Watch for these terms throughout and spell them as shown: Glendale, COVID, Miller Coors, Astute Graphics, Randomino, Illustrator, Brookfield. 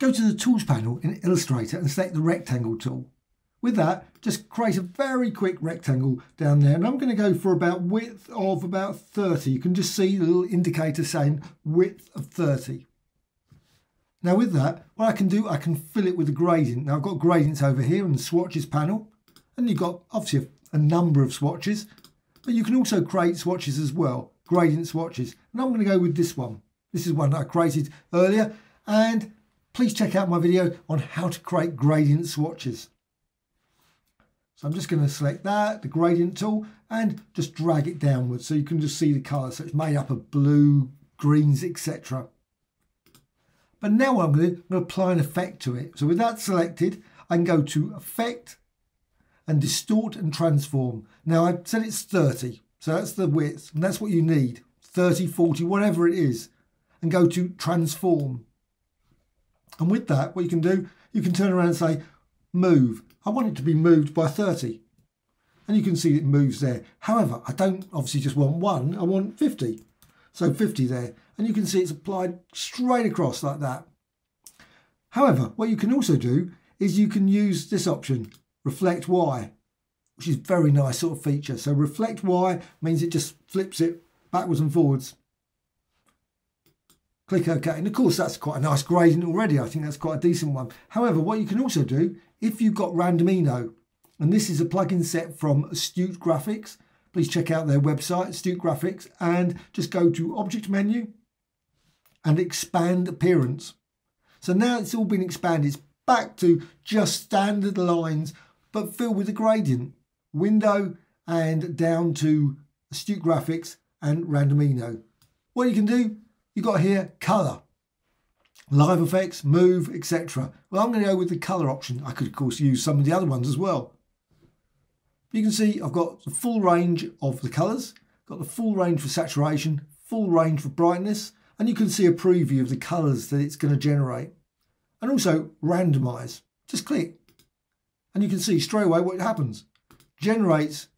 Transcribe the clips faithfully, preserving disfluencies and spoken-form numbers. Go to the Tools panel in Illustrator and select the Rectangle tool. With that, just create a very quick rectangle down there, and I'm going to go for about width of about thirty. You can just see the little indicator saying width of thirty. Now with that, what I can do, I can fill it with a gradient. Now I've got gradients over here in the swatches panel, and you've got obviously a, a number of swatches, but you can also create swatches as well, gradient swatches. And I'm going to go with this one. This is one that I created earlier, and please check out my video on how to create gradient swatches. So I'm just going to select that, the gradient tool, and just drag it downwards so you can just see the colour. So it's made up of blue, greens, et cetera. But now what I'm going to do, I'm going to apply an effect to it. So with that selected, I can go to Effect and Distort and Transform. Now I've said it's thirty, so that's the width, and that's what you need, thirty, forty, whatever it is, and go to Transform. And with that, what you can do, you can turn around and say, move. I want it to be moved by thirty. And you can see it moves there. However, I don't obviously just want one, I want fifty. So fifty there. And you can see it's applied straight across like that. However, what you can also do is you can use this option, Reflect Y, which is a very nice sort of feature. So Reflect Y means it just flips it backwards and forwards. Click OK, and of course that's quite a nice gradient already. I think that's quite a decent one. However, what you can also do, if you've got Randomino, and this is a plugin set from Astute Graphics, please check out their website, Astute Graphics, and just go to Object Menu and Expand Appearance. So now it's all been expanded. It's back to just standard lines, but filled with a gradient. Window and down to Astute Graphics and Randomino. What you can do, you got here color, live effects, move, et cetera. Well, I'm going to go with the color option. I could, of course, use some of the other ones as well. You can see I've got the full range of the colors, got the full range for saturation, full range for brightness, and you can see a preview of the colors that it's going to generate. And also randomize. Just click, and you can see straight away what happens. Generates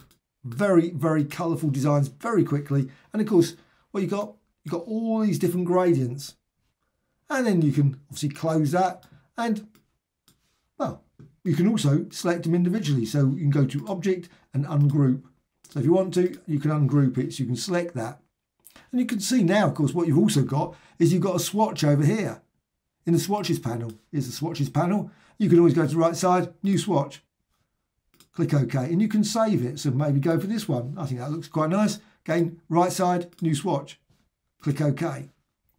very, very colorful designs very quickly, and of course, what you got. You've got all these different gradients, and then you can obviously close that, and well, you can also select them individually. So you can go to Object and Ungroup. So if you want to, you can ungroup it, so you can select that. And you can see now, of course, what you've also got is you've got a swatch over here in the swatches panel. Here's the swatches panel. You can always go to the right side, new swatch, click OK, and you can save it. So maybe go for this one. I think that looks quite nice. Again, right side, new swatch. Click OK.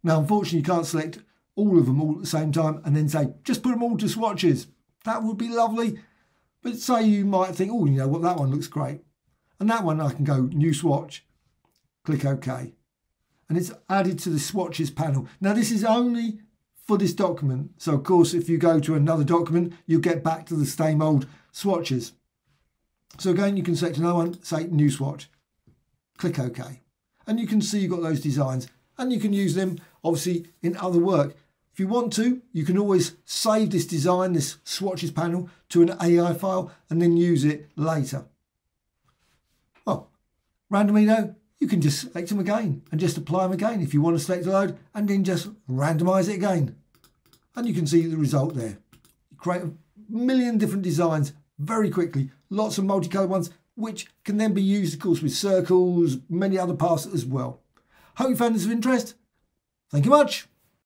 Now, unfortunately, you can't select all of them all at the same time and then say, just put them all to swatches. That would be lovely. But say you might think, oh, you know what, that one looks great. And that one, I can go new swatch, click OK. And it's added to the swatches panel. Now, this is only for this document. So, of course, if you go to another document, you'll get back to the same old swatches. So, again, you can select another one, say new swatch, click OK. And you can see you've got those designs, and you can use them obviously in other work. If you want to, you can always save this design, this swatches panel, to an A I file and then use it later. Well, Randomino, you can just select them again and just apply them again if you want to select a load and then just randomize it again. And you can see the result there. You create a million different designs very quickly, lots of multicolored ones, which can then be used, of course, with circles, many other parts as well. Hope you found this of interest. Thank you much.